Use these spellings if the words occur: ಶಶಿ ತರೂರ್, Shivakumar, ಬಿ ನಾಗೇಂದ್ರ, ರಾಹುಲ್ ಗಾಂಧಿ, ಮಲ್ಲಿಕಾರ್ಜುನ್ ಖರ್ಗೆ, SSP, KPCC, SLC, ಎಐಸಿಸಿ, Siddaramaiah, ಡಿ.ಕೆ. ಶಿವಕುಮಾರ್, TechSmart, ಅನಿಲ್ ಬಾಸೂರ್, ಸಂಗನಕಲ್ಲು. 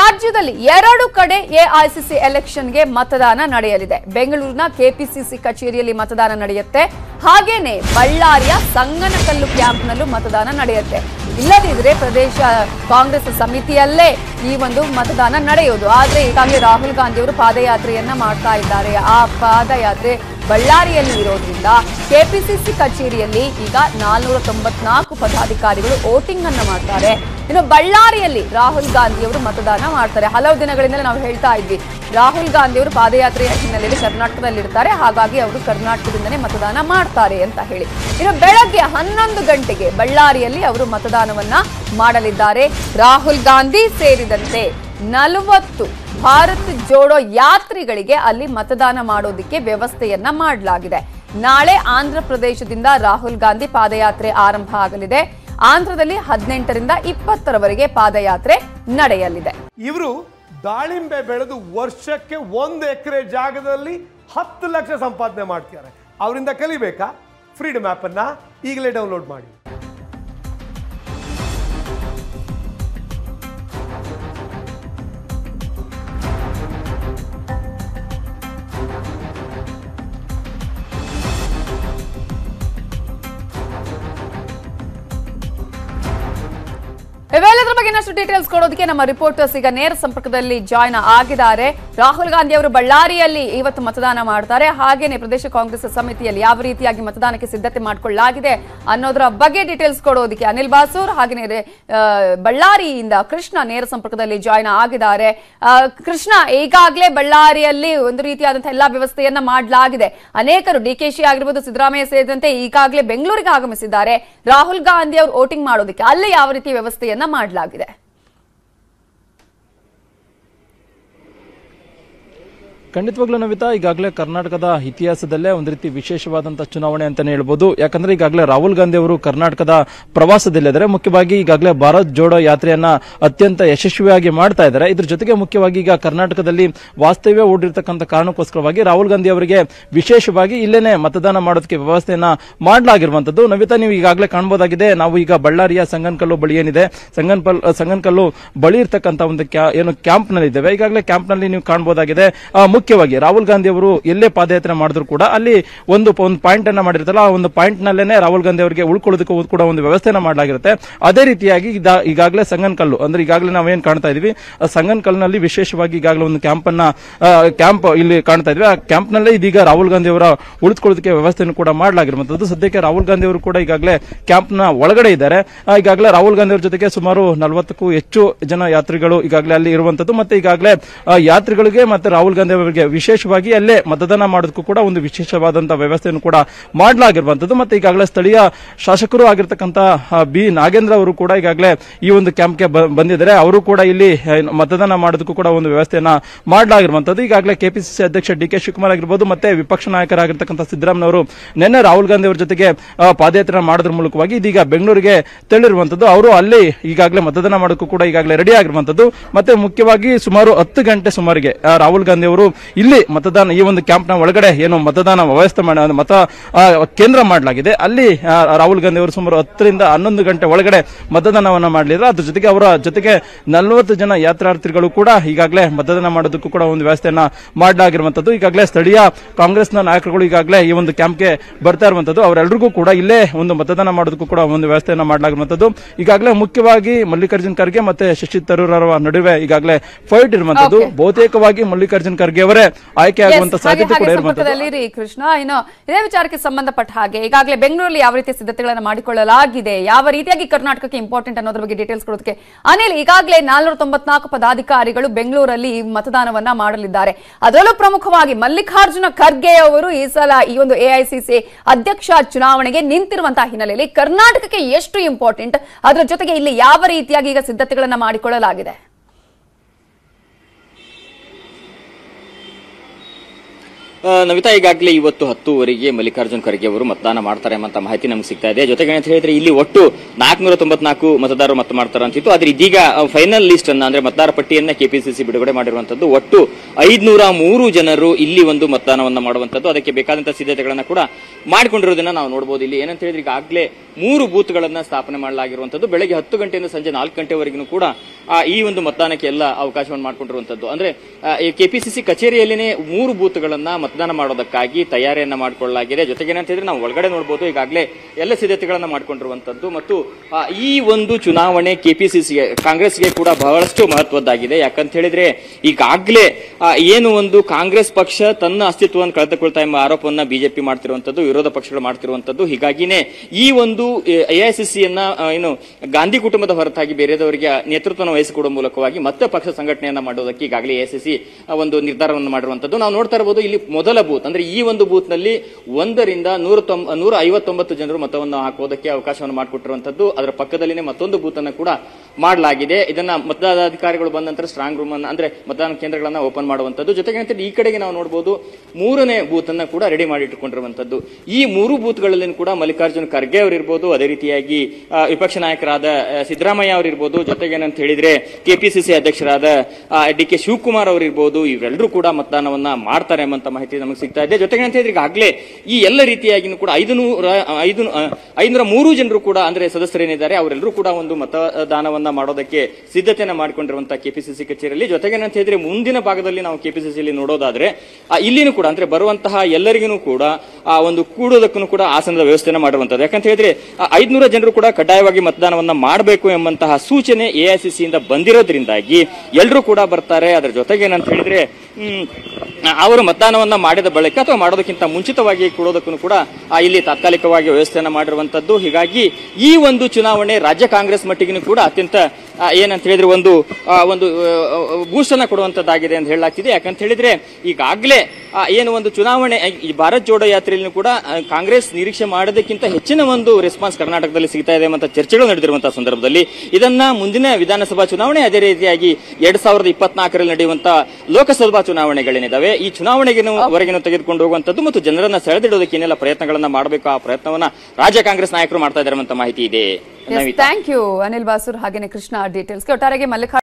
ರಾಜ್ಯದಲ್ಲಿ ಎರಡು ಕಡೆ ಎಐಸಿಸಿ ಎಲೆಕ್ಷನ್ ಗೆ ಮತದಾನ ನಡೆಯಲಿದೆ. ಬೆಂಗಳೂರಿನ ಕೆಪಿಸಿಸಿ ಕಚೇರಿಯಲ್ಲಿ ಮತದಾನ ನಡೆಯುತ್ತೆ, ಹಾಗೇನೇ ಬಳ್ಳಾರಿಯ ಸಂಗನಕಲ್ಲು ಕ್ಯಾಂಪ್ನಲ್ಲೂ ಮತದಾನ ನಡೆಯುತ್ತೆ. ಇಲ್ಲದಿದ್ದರೆ ಪ್ರದೇಶ ಕಾಂಗ್ರೆಸ್ ಸಮಿತಿಯಲ್ಲೇ ಈ ಒಂದು ಮತದಾನ ನಡೆಯೋದು. ಆದರೆ ಈಗಾಗಲೇ ರಾಹುಲ್ ಗಾಂಧಿ ಅವರು ಪಾದಯಾತ್ರೆಯನ್ನ ಮಾಡ್ತಾ ಇದ್ದಾರೆ. ಆ ಪಾದಯಾತ್ರೆ ಬಳ್ಳಾರಿಯಲ್ಲಿ ಇರೋದ್ರಿಂದ ಕೆಪಿಸಿಸಿ ಕಚೇರಿಯಲ್ಲಿ ಈಗ 494 ಪದಾಧಿಕಾರಿಗಳು ವೋಟಿಂಗ್ ಅನ್ನು ಮಾಡ್ತಾರೆ. ಇನ್ನು ಬಳ್ಳಾರಿಯಲ್ಲಿ ರಾಹುಲ್ ಗಾಂಧಿ ಅವರು ಮತದಾನ ಮಾಡ್ತಾರೆ. ಹಲವು ದಿನಗಳಿಂದ ನಾವು ಹೇಳ್ತಾ ಇದ್ವಿ, ರಾಹುಲ್ ಗಾಂಧಿ ಅವರು ಪಾದಯಾತ್ರೆಯ ಹಿನ್ನೆಲೆಯಲ್ಲಿ ಕರ್ನಾಟಕದಲ್ಲಿ ಇರ್ತಾರೆ, ಹಾಗಾಗಿ ಅವರು ಕರ್ನಾಟಕದಿಂದನೇ ಮತದಾನ ಮಾಡ್ತಾರೆ ಅಂತ ಹೇಳಿ. ಇನ್ನು ಬೆಳಗ್ಗೆ 11 ಗಂಟೆಗೆ ಬಳ್ಳಾರಿಯಲ್ಲಿ ಅವರು ಮತದಾನವನ್ನ ಮಾಡಲಿದ್ದಾರೆ. ರಾಹುಲ್ ಗಾಂಧಿ ಸೇರಿದಂತೆ 40 ಭಾರತ್ ಜೋಡೋ ಯಾತ್ರಿಗಳಿಗೆ ಅಲ್ಲಿ ಮತದಾನ ಮಾಡೋದಕ್ಕೆ ವ್ಯವಸ್ಥೆಯನ್ನ ಮಾಡಲಾಗಿದೆ. ನಾಳೆ ಆಂಧ್ರ ಪ್ರದೇಶದಿಂದ ರಾಹುಲ್ ಗಾಂಧಿ ಪಾದಯಾತ್ರೆ ಆರಂಭ ಆಗಲಿದೆ. ಆಂಧ್ರದಲ್ಲಿ 18 ರಿಂದ 20 ಪಾದಯಾತ್ರೆ ನಡೆಯಲಿದೆ. ಇವರು ದಾಳಿಂಬೆ ಬೆಳೆದು ವರ್ಷಕ್ಕೆ 1 ಎಕರೆ ಜಾಗದಲ್ಲಿ 10 ಲಕ್ಷ ಸಂಪಾದನೆ ಮಾಡ್ತಾರೆ. ಅವರಿಂದ ಕಲಿಬೇಕಾ? ಫ್ರೀಡಮ್ ಆಪ್ ಅನ್ನ ಈಗಲೇ ಡೌನ್ಲೋಡ್ ಮಾಡಿ. ಇವೆಲ್ಲದರ ಬಗ್ಗೆ ಇನ್ನಷ್ಟು ಡೀಟೇಲ್ಸ್ ಕೊಡೋದಕ್ಕೆ ನಮ್ಮ ರಿಪೋರ್ಟರ್ಸ್ ಈಗ ನೇರ ಸಂಪರ್ಕದಲ್ಲಿ ಜಾಯ್ನ್ ಆಗಿದ್ದಾರೆ. ರಾಹುಲ್ ಗಾಂಧಿ ಅವರು ಬಳ್ಳಾರಿಯಲ್ಲಿ ಇವತ್ತು ಮತದಾನ ಮಾಡ್ತಾರೆ, ಹಾಗೇನೆ ಪ್ರದೇಶ ಕಾಂಗ್ರೆಸ್ ಸಮಿತಿಯಲ್ಲಿ ಯಾವ ರೀತಿಯಾಗಿ ಮತದಾನಕ್ಕೆ ಸಿದ್ಧತೆ ಮಾಡಿಕೊಳ್ಳಲಾಗಿದೆ ಅನ್ನೋದರ ಬಗ್ಗೆ ಡೀಟೇಲ್ಸ್ ಕೊಡೋದಕ್ಕೆ ಅನಿಲ್ ಬಾಸೂರ್ ಹಾಗೇನೆ ಬಳ್ಳಾರಿಯಿಂದ ಕೃಷ್ಣ ನೇರ ಸಂಪರ್ಕದಲ್ಲಿ ಜಾಯ್ನ್ ಆಗಿದ್ದಾರೆ. ಕೃಷ್ಣ, ಈಗಾಗಲೇ ಬಳ್ಳಾರಿಯಲ್ಲಿ ಒಂದು ರೀತಿಯಾದಂತಹ ಎಲ್ಲಾ ವ್ಯವಸ್ಥೆಯನ್ನ ಮಾಡಲಾಗಿದೆ. ಅನೇಕರು ಡಿಕೆಶಿ ಆಗಿರ್ಬೋದು, ಸಿದ್ದರಾಮಯ್ಯ ಸೇರಿದಂತೆ ಈಗಾಗಲೇ ಬೆಂಗಳೂರಿಗೆ ಆಗಮಿಸಿದ್ದಾರೆ. ರಾಹುಲ್ ಗಾಂಧಿ ಅವರು ವೋಟಿಂಗ್ ಮಾಡೋದಕ್ಕೆ ಅಲ್ಲಿ ಯಾವ ರೀತಿ ವ್ಯವಸ್ಥೆಯನ್ನು ಮಾಡಲಾಗಿದೆ? ಖಂಡಿತವಾಗ್ಲೂ ನವಿತಾ, ಈಗಾಗಲೇ ಕರ್ನಾಟಕದ ಇತಿಹಾಸದಲ್ಲೇ ಒಂದು ರೀತಿ ವಿಶೇಷವಾದಂತಹ ಚುನಾವಣೆ ಅಂತಾನೆ ಹೇಳ್ಬೋದು. ಯಾಕಂದ್ರೆ ಈಗಾಗಲೇ ರಾಹುಲ್ ಗಾಂಧಿ ಅವರು ಕರ್ನಾಟಕದ ಪ್ರವಾಸದಲ್ಲಿದ್ದಾರೆ. ಮುಖ್ಯವಾಗಿ ಈಗಾಗಲೇ ಭಾರತ್ ಜೋಡೋ ಯಾತ್ರೆಯನ್ನ ಅತ್ಯಂತ ಯಶಸ್ವಿಯಾಗಿ ಮಾಡ್ತಾ ಇದ್ದಾರೆ. ಇದ್ರ ಜೊತೆಗೆ ಮುಖ್ಯವಾಗಿ ಈಗ ಕರ್ನಾಟಕದಲ್ಲಿ ವಾಸ್ತವ್ಯ ಹೂಡಿರ್ತಕ್ಕಂಥ ಕಾರಣಕ್ಕೋಸ್ಕರವಾಗಿ ರಾಹುಲ್ ಗಾಂಧಿ ಅವರಿಗೆ ವಿಶೇಷವಾಗಿ ಇಲ್ಲೇನೆ ಮತದಾನ ಮಾಡೋದಕ್ಕೆ ವ್ಯವಸ್ಥೆಯನ್ನ ಮಾಡಲಾಗಿರುವಂತದ್ದು. ನವಿತಾ, ನೀವು ಈಗಾಗಲೇ ಕಾಣಬಹುದಾಗಿದೆ. ನಾವು ಈಗ ಬಳ್ಳಾರಿಯ ಸಂಗನಕಲ್ಲು ಬಳಿ ಏನಿದೆ, ಸಂಗನಕಲ್ಲು ಬಳಿ ಇರ್ತಕ್ಕಂಥ ಒಂದು ಏನು ಕ್ಯಾಂಪ್ ನಲ್ಲಿ ಇದ್ದೇವೆ. ಈಗಾಗಲೇ ಕ್ಯಾಂಪ್ ನಲ್ಲಿ ನೀವು ಕಾಣಬಹುದಾಗಿದೆ, ಮುಖ್ಯವಾಗಿ ರಾಹುಲ್ ಗಾಂಧಿ ಅವರು ಎಲ್ಲೇ ಪಾದಯಾತ್ರೆ ಮಾಡಿದ್ರು ಕೂಡ ಅಲ್ಲಿ ಒಂದು ಪಾಯಿಂಟ್ ಅನ್ನ ಮಾಡಿರ್ತಲ್ಲ, ಆ ಒಂದು ಪಾಯಿಂಟ್ ನಲ್ಲೇನೆ ರಾಹುಲ್ ಗಾಂಧಿ ಅವರಿಗೆ ಉಳ್ಕೊಳ್ಳೋದಕ್ಕೂ ಕೂಡ ಒಂದು ವ್ಯವಸ್ಥೆನ ಮಾಡಲಾಗಿರುತ್ತೆ. ಅದೇ ರೀತಿಯಾಗಿ ಈಗಾಗಲೇ ಸಂಗನಕಲ್ಲು ಅಂದ್ರೆ ಈಗಾಗಲೇ ನಾವೇನ್ ಕಾಣ್ತಾ ಇದೀವಿ, ಸಂಗನಕಲ್ನಲ್ಲಿ ವಿಶೇಷವಾಗಿ ಈಗಾಗಲೇ ಒಂದು ಕ್ಯಾಂಪ್ ಇಲ್ಲಿ ಕಾಣ್ತಾ ಇದ್ವಿ. ಆ ಕ್ಯಾಂಪ್ ನಲ್ಲೇ ಇದೀಗ ರಾಹುಲ್ ಗಾಂಧಿ ಅವರ ಉಳಿದುಕೊಳ್ಳೋದಕ್ಕೆ ವ್ಯವಸ್ಥೆಯನ್ನು ಕೂಡ ಮಾಡಲಾಗಿರುವಂತದ್ದು. ಸದ್ಯಕ್ಕೆ ರಾಹುಲ್ ಗಾಂಧಿ ಅವರು ಕೂಡ ಈಗಾಗಲೇ ಕ್ಯಾಂಪ್ ನ ಒಳಗಡೆ ಇದ್ದಾರೆ. ಈಗಾಗಲೇ ರಾಹುಲ್ ಗಾಂಧಿ ಅವರ ಜೊತೆಗೆ ಸುಮಾರು 40ಕ್ಕೂ ಹೆಚ್ಚು ಜನ ಯಾತ್ರಿಗಳು ಈಗಾಗಲೇ ಅಲ್ಲಿ ಇರುವಂತದ್ದು. ಮತ್ತೆ ಈಗಾಗಲೇ ಯಾತ್ರಿಗಳಿಗೆ ಮತ್ತೆ ರಾಹುಲ್ ಗಾಂಧಿ ವಿಶೇಷವಾಗಿ ಅಲ್ಲೇ ಮತದಾನ ಮಾಡೋದಕ್ಕೂ ಕೂಡ ಒಂದು ವಿಶೇಷವಾದಂತಹ ವ್ಯವಸ್ಥೆಯನ್ನು ಕೂಡ ಮಾಡಲಾಗಿರುವಂತದ್ದು. ಮತ್ತೆ ಈಗಾಗಲೇ ಸ್ಥಳೀಯ ಶಾಸಕರು ಆಗಿರ್ತಕ್ಕಂತಹ ಬಿ ನಾಗೇಂದ್ರ ಅವರು ಕೂಡ ಈಗಾಗಲೇ ಈ ಒಂದು ಕ್ಯಾಂಪ್ಗೆ ಬಂದಿದ್ದಾರೆ. ಅವರು ಕೂಡ ಇಲ್ಲಿ ಮತದಾನ ಮಾಡೋದಕ್ಕೂ ಕೂಡ ಒಂದು ವ್ಯವಸ್ಥೆಯನ್ನ ಮಾಡಲಾಗಿರುವಂತದ್ದು. ಈಗಾಗಲೇ ಕೆಪಿಸಿಸಿ ಅಧ್ಯಕ್ಷ ಡಿಕೆ ಶಿವಕುಮಾರ್ ಆಗಿರ್ಬೋದು, ಮತ್ತೆ ವಿಪಕ್ಷ ನಾಯಕರಾಗಿರ್ತಕ್ಕಂಥ ಸಿದ್ದರಾಮಯ್ಯ ಅವರು ನಿನ್ನೆ ರಾಹುಲ್ ಗಾಂಧಿ ಅವರ ಜೊತೆಗೆ ಪಾದಯಾತ್ರೆ ಮಾಡೋದ್ರ ಮೂಲಕವಾಗಿ ಇದೀಗ ಬೆಂಗಳೂರಿಗೆ ತೆರಳಿರುವಂತದ್ದು. ಅವರು ಅಲ್ಲಿ ಈಗಾಗಲೇ ಮತದಾನ ಮಾಡೋಕ್ಕೂ ಕೂಡ ಈಗಾಗಲೇ ರೆಡಿ ಆಗಿರುವಂತದ್ದು. ಮತ್ತೆ ಮುಖ್ಯವಾಗಿ ಸುಮಾರು 10 ಗಂಟೆ ಸುಮಾರಿಗೆ ರಾಹುಲ್ ಗಾಂಧಿ ಅವರು ಇಲ್ಲಿ ಮತದಾನ ಈ ಒಂದು ಕ್ಯಾಂಪ್ನ ಒಳಗಡೆ ಏನು ಮತದಾನ ವ್ಯವಸ್ಥೆ ಮತ ಕೇಂದ್ರ ಮಾಡಲಾಗಿದೆ, ಅಲ್ಲಿ ರಾಹುಲ್ ಗಾಂಧಿ ಅವರು ಸುಮಾರು 10 ರಿಂದ 11 ಗಂಟೆ ಒಳಗಡೆ ಮತದಾನವನ್ನ ಮಾಡಲಿದ್ರು. ಅದ್ರ ಜೊತೆಗೆ ಅವರ ಜೊತೆಗೆ 40 ಜನ ಯಾತ್ರಾರ್ಥಿಗಳು ಕೂಡ ಈಗಾಗಲೇ ಮತದಾನ ಮಾಡೋದಕ್ಕೂ ಕೂಡ ಒಂದು ವ್ಯವಸ್ಥೆಯನ್ನ ಮಾಡಲಾಗಿರುವಂತದ್ದು. ಈಗಾಗಲೇ ಸ್ಥಳೀಯ ಕಾಂಗ್ರೆಸ್ನ ನಾಯಕರುಗಳು ಈಗಾಗಲೇ ಈ ಒಂದು ಕ್ಯಾಂಪ್ಗೆ ಬರ್ತಾ ಇರುವಂತದ್ದು. ಅವರೆಲ್ಲರಿಗೂ ಕೂಡ ಇಲ್ಲೇ ಒಂದು ಮತದಾನ ಮಾಡೋದಕ್ಕೂ ಕೂಡ ಒಂದು ವ್ಯವಸ್ಥೆಯನ್ನ ಮಾಡಲಾಗಿರುವಂತದ್ದು. ಈಗಾಗಲೇ ಮುಖ್ಯವಾಗಿ ಮಲ್ಲಿಕಾರ್ಜುನ್ ಖರ್ಗೆ ಮತ್ತೆ ಶಶಿ ತರೂರ್ ಅವರ ನಡುವೆ ಈಗಾಗಲೇ ಫೈಟ್ ಇರುವಂತದ್ದು. ಬಹುತೇಕವಾಗಿ ಮಲ್ಲಿಕಾರ್ಜುನ್ ಖರ್ಗೆ ಅವರೇ ಆಯ್ಕೆ ಆಗುವಂತಹ ಸಾಧ್ಯತೆ ಕೂಡ ಇರುವಂತದ್ದು. ಕೃಷ್ಣ, ಇನ್ನು ಇದೇ ವಿಚಾರಕ್ಕೆ ಸಂಬಂಧಪಟ್ಟ ಹಾಗೆ ಈಗಾಗಲೇ ಬೆಂಗಳೂರಲ್ಲಿ ಯಾವ ರೀತಿ ಸಿದ್ಧತೆಗಳನ್ನು ಮಾಡಿಕೊಳ್ಳಲಾಗಿದೆ, ಯಾವ ರೀತಿಯಾಗಿ ಕರ್ನಾಟಕಕ್ಕೆ ಇಂಪಾರ್ಟೆಂಟ್ ಅನ್ನೋದ್ರ ಬಗ್ಗೆ ಡೀಟೇಲ್ಸ್ ಕೊಡೋದಕ್ಕೆ ಅನಿಲ್, ಈಗಾಗಲೇ 494 ಪದಾಧಿಕಾರಿಗಳು ಬೆಂಗಳೂರಲ್ಲಿ ಮತದಾನವನ್ನ ಮಾಡಲಿದ್ದಾರೆ. ಅದರಲ್ಲೂ ಪ್ರಮುಖವಾಗಿ ಮಲ್ಲಿಕಾರ್ಜುನ ಖರ್ಗೆ ಅವರು ಈ ಸಲ ಈ ಒಂದು ಎಐಸಿಸಿ ಅಧ್ಯಕ್ಷ ಚುನಾವಣೆಗೆ ನಿಂತಿರುವಂತಹ ಹಿನ್ನೆಲೆಯಲ್ಲಿ ಕರ್ನಾಟಕಕ್ಕೆ ಎಷ್ಟು ಇಂಪಾರ್ಟೆಂಟ್, ಅದರ ಜೊತೆಗೆ ಇಲ್ಲಿ ಯಾವ ರೀತಿಯಾಗಿ ಈಗ ಸಿದ್ಧತೆಗಳನ್ನು ಮಾಡಿಕೊಳ್ಳಲಾಗಿದೆ? ನವಿತಾ ಈಗಾಗಲೇ ಇವತ್ತು 10:10ಕ್ಕೆ ಮಲ್ಲಿಕಾರ್ಜುನ್ ಖರ್ಗೆ ಅವರು ಮತದಾನ ಮಾಡ್ತಾರೆ ಅಂತ ಮಾಹಿತಿ ನಮಗೆ ಸಿಗ್ತಾ ಇದೆ. ಜೊತೆಗೆ ಅಂತ ಹೇಳಿದ್ರೆ ಇಲ್ಲಿ ಒಟ್ಟು 494 ಮತದಾರರು ಮತ ಮಾಡ್ತಾರೆ ಅಂತಿತ್ತು. ಆದರೆ ಇದೀಗ ಫೈನಲ್ ಲಿಸ್ಟ್ ಅನ್ನು ಅಂದ್ರೆ ಮತದಾರ ಪಟ್ಟಿಯನ್ನು ಕೆಪಿಸಿಸಿ ಬಿಡುಗಡೆ ಮಾಡಿರುವಂತದ್ದು ಒಟ್ಟು 503 ಜನರು ಇಲ್ಲಿ ಒಂದು ಮತದಾನವನ್ನ ಮಾಡುವಂತದ್ದು, ಅದಕ್ಕೆ ಬೇಕಾದಂತ ಸಿದ್ಧತೆಗಳನ್ನು ಕೂಡ ಮಾಡಿಕೊಂಡಿರೋದನ್ನ ನಾವು ನೋಡಬಹುದು. ಇಲ್ಲಿ ಏನಂತ ಹೇಳಿದ್ರೆ ಈಗಾಗಲೇ 3 ಬೂತ್ಗಳನ್ನು ಸ್ಥಾಪನೆ ಮಾಡಲಾಗಿರುವಂತದ್ದು. ಬೆಳಗ್ಗೆ 10 ಗಂಟೆಯಿಂದ ಸಂಜೆ 4 ಗಂಟೆವರೆಗೂ ಕೂಡ ಈ ಒಂದು ಮತದಾನಕ್ಕೆ ಎಲ್ಲ ಅವಕಾಶವನ್ನು ಮಾಡಿಕೊಂಡಿರುವಂತದ್ದು. ಅಂದ್ರೆ ಕೆಪಿಸಿಸಿ ಕಚೇರಿಯಲ್ಲಿನೇ 3 ಬೂತ್ಗಳನ್ನು ಮತದಾನ ಮಾಡೋದಕ್ಕಾಗಿ ತಯಾರಿಯನ್ನ ಮಾಡಿಕೊಳ್ಳಲಾಗಿದೆ. ಜೊತೆಗೆ ಏನಂತ ಹೇಳಿದ್ರೆ ನಾವು ಒಳಗಡೆ ನೋಡಬಹುದು ಈಗಾಗಲೇ ಎಲ್ಲ ಸಿದ್ಧತೆಗಳನ್ನು ಮಾಡಿಕೊಂಡಿರುವಂತದ್ದು. ಮತ್ತು ಈ ಒಂದು ಚುನಾವಣೆ ಕೆಪಿಸಿಸಿಗೆ ಕಾಂಗ್ರೆಸ್ಗೆ ಕೂಡ ಬಹಳಷ್ಟು ಮಹತ್ವದ್ದಾಗಿದೆ. ಯಾಕಂತ ಹೇಳಿದ್ರೆ ಈಗಾಗಲೇ ಏನು ಒಂದು ಕಾಂಗ್ರೆಸ್ ಪಕ್ಷ ತನ್ನ ಅಸ್ತಿತ್ವವನ್ನು ಕಳೆದುಕೊಳ್ತಾ ಎಂಬ ಆರೋಪವನ್ನು ಬಿಜೆಪಿ ಮಾಡ್ತಿರುವಂತದ್ದು, ವಿರೋಧ ಪಕ್ಷಗಳು ಮಾಡ್ತಿರುವಂತದ್ದು. ಹೀಗಾಗಿನೇ ಈ ಒಂದು ಎಐಸಿಸಿಯನ್ನ ಏನು ಗಾಂಧಿ ಕುಟುಂಬದ ಹೊರತಾಗಿ ಬೇರೆದವರಿಗೆ ನೇತೃತ್ವವನ್ನು ವಹಿಸಿಕೊಡುವ ಮೂಲಕವಾಗಿ ಮತ್ತೆ ಪಕ್ಷ ಸಂಘಟನೆಯನ್ನ ಮಾಡೋದಕ್ಕೆ ಈಗಾಗಲೇ ಎಐಸಿಸಿ ಒಂದು ನಿರ್ಧಾರವನ್ನು ಮಾಡಿರುವಂತದ್ದು ನಾವು ನೋಡ್ತಾ ಇರಬಹುದು. ಇಲ್ಲಿ ಮೊದಲ ಬೂತ್ ಅಂದ್ರೆ ಈ ಒಂದು ಬೂತ್ ನಲ್ಲಿ 1ರಿಂದ 159 ಜನರು ಮತವನ್ನು ಹಾಕೋದಕ್ಕೆ ಅವಕಾಶವನ್ನು ಮಾಡಿಕೊಟ್ಟಿರುವಂತದ್ದು. ಅದರ ಪಕ್ಕದಲ್ಲಿನೇ ಮತ್ತೊಂದು ಬೂತ್ ಅನ್ನು ಕೂಡ ಮಾಡಲಾಗಿದೆ. ಇದನ್ನ ಮತದಾಧಿಕಾರಿಗಳು ಬಂದ ನಂತರ ಸ್ಟ್ರಾಂಗ್ ರೂಮ್ ಅನ್ನು ಅಂದ್ರೆ ಮತದಾನ ಕೇಂದ್ರಗಳನ್ನ ಓಪನ್ ಮಾಡುವಂತದ್ದು. ಜೊತೆಗೆ ಈ ಕಡೆಗೆ ನಾವು ನೋಡಬಹುದು 3ನೇ ಬೂತ್ ಅನ್ನು ಕೂಡ ರೆಡಿ ಮಾಡಿ ಇಟ್ಟುಕೊಂಡಿರುವಂತದ್ದು. ಈ 3 ಬೂತ್ಗಳಲ್ಲಿ ಕೂಡ ಮಲ್ಲಿಕಾರ್ಜುನ್ ಖರ್ಗೆ ಅವರು ಇರ್ಬೋದು, ಅದೇ ರೀತಿಯಾಗಿ ವಿಪಕ್ಷ ನಾಯಕರಾದ ಸಿದ್ದರಾಮಯ್ಯ ಅವರು ಇರ್ಬೋದು, ಜೊತೆಗೆ ಏನಂತ ಹೇಳಿದ್ರೆ ಕೆಪಿಸಿಸಿ ಅಧ್ಯಕ್ಷರಾದ ಡಿ.ಕೆ. ಶಿವಕುಮಾರ್ ಅವರು ಇರ್ಬೋದು, ಇವರೆಲ್ಲರೂ ಕೂಡ ಮತದಾನವನ್ನ ಮಾಡ್ತಾರೆ ಎಂಬಂತ ಮಾಹಿತಿ ನಮಗೆ ಸಿಗ್ತಾ ಇದೆ. ಜೊತೆಗೆ ಅಂತ ಹೇಳಿದ್ರೆ ಈಗಾಗಲೇ ಈ ಎಲ್ಲ ರೀತಿಯಾಗಿ ಕೂಡ 503 ಜನರು ಕೂಡ ಅಂದ್ರೆ ಸದಸ್ಯರೇನಿದ್ದಾರೆ ಅವರೆಲ್ಲರೂ ಕೂಡ ಒಂದು ಮತದಾನವನ್ನ ಮಾಡೋದಕ್ಕೆ ಸಿದ್ಧತೆಯನ್ನ ಮಾಡಿಕೊಂಡಿರುವಂತಹ ಕೆಪಿಸಿಸಿ ಕಚೇರಿಯಲ್ಲಿ. ಜೊತೆಗೆ ಅಂತ ಹೇಳಿದ್ರೆ ಮುಂದಿನ ಭಾಗದಲ್ಲಿ ನಾವು ಕೆಪಿಸಿಸಿಯಲ್ಲಿ ನೋಡೋದಾದ್ರೆ ಇಲ್ಲಿನೂ ಕೂಡ ಅಂದ್ರೆ ಬರುವಂತಹ ಎಲ್ಲರಿಗೂ ಕೂಡ ಒಂದು ಕೂಡೋದಕ್ಕೂ ಕೂಡ ಆಸನದ ವ್ಯವಸ್ಥೆಯನ್ನು ಮಾಡುವಂತದ್ದು. ಯಾಕಂತ ಹೇಳಿದ್ರೆ 500 ಜನರು ಕೂಡ ಕಡ್ಡಾಯವಾಗಿ ಮತದಾನವನ್ನ ಮಾಡಬೇಕು ಎಂಬಂತಹ ಸೂಚನೆ ಎಐಸಿಸಿ ಇಂದ ಬಂದಿರೋದ್ರಿಂದಾಗಿ ಎಲ್ಲರೂ ಕೂಡ ಬರ್ತಾರೆ. ಅದರ ಜೊತೆಗೆ ಏನಂತ ಹೇಳಿದ್ರೆ ಅವರು ಮತದಾನವನ್ನ ಮಾಡಿದ ಬಳಿಕ ಅಥವಾ ಮಾಡೋದಕ್ಕಿಂತ ಮುಂಚಿತವಾಗಿ ಕೊಡೋದಕ್ಕೂ ಕೂಡ ಇಲ್ಲಿ ತಾತ್ಕಾಲಿಕವಾಗಿ ವ್ಯವಸ್ಥೆಯನ್ನು ಮಾಡಿರುವಂತದ್ದು. ಹೀಗಾಗಿ ಈ ಒಂದು ಚುನಾವಣೆ ರಾಜ್ಯ ಕಾಂಗ್ರೆಸ್ ಮಟ್ಟಿಗೂ ಕೂಡ ಅತ್ಯಂತ ಏನಂತ ಹೇಳಿದ್ರೆ ಒಂದು ಬೂಸ್ಟ್ ಅನ್ನ ಕೊಡುವಂತದ್ದಾಗಿದೆ ಅಂತ ಹೇಳಲಾಗ್ತಿದೆ. ಯಾಕಂತ ಹೇಳಿದ್ರೆ ಈಗಾಗಲೇ ಏನು ಒಂದು ಚುನಾವಣೆ ಈ ಭಾರತ್ ಜೋಡೋ ಯಾತ್ರೆಯಲ್ಲಿ ಕೂಡ ಕಾಂಗ್ರೆಸ್ ನಿರೀಕ್ಷೆ ಮಾಡೋದಕ್ಕಿಂತ ಹೆಚ್ಚಿನ ಒಂದು ರೆಸ್ಪಾನ್ಸ್ ಕರ್ನಾಟಕದಲ್ಲಿ ಸಿಗ್ತಾ ಇದೆ ಅಂತ ಚರ್ಚೆಗಳು ನಡೆದಿರುವಂತಹ ಸಂದರ್ಭದಲ್ಲಿ ಇದನ್ನ ಮುಂದಿನ ವಿಧಾನಸಭಾ ಚುನಾವಣೆ ಅದೇ ರೀತಿಯಾಗಿ 2024ರಲ್ಲಿ ನಡೆಯುವಂತಹ ಲೋಕಸಭಾ ಚುನಾವಣೆಗಳೇನಿದಾವೆ ಈ ಚುನಾವಣೆಗಿನವರೆಗಿನ ತೆಗೆದುಕೊಂಡು ಹೋಗುವಂತದ್ದು ಮತ್ತು ಜನರನ್ನ ಸೆಳೆದಿಡೋದಕ್ಕೆ ಏನೆಲ್ಲ ಪ್ರಯತ್ನಗಳನ್ನ ಮಾಡಬೇಕು ಆ ಪ್ರಯತ್ನವನ್ನ ರಾಜ್ಯ ಕಾಂಗ್ರೆಸ್ ನಾಯಕರು ಮಾಡ್ತಾ ಇದ್ದಾರೆ ಮಾಹಿತಿ ಇದೆ. ಥ್ಯಾಂಕ್ ಯು ಅನಿಲ್ ಬಾಸೂರ್ ಹಾಗೇನೆ ಕೃಷ್ಣ ಡೀಟೇಲ್ಸ್ಗೆ ಒಟ್ಟಾರೆಗೆ ಮಲ್ಲಿಕಾರ್ಜುನ್